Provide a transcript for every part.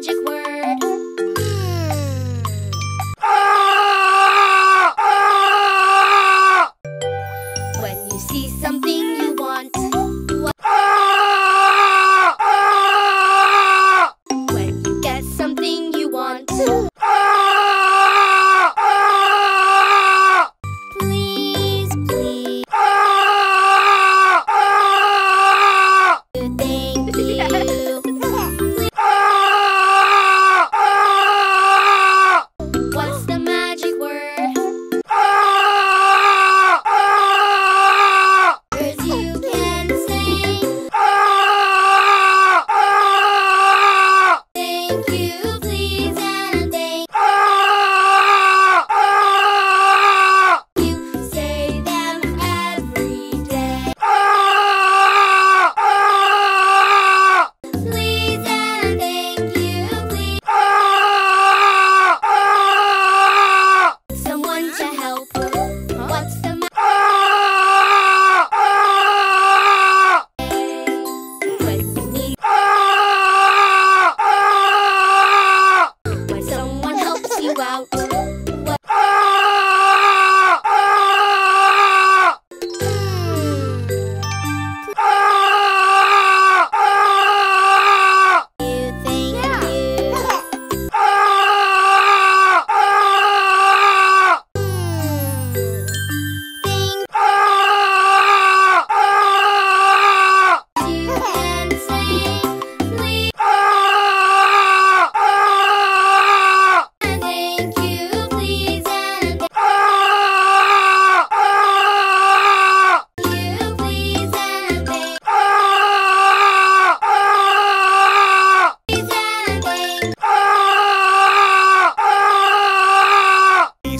magic word. When you see something you want. When you get something you want.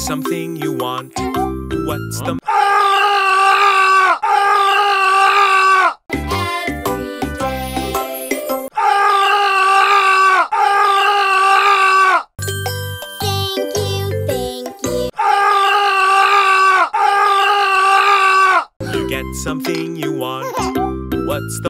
Something you want. What's the every day? Thank you, thank you. You get something you want. What's the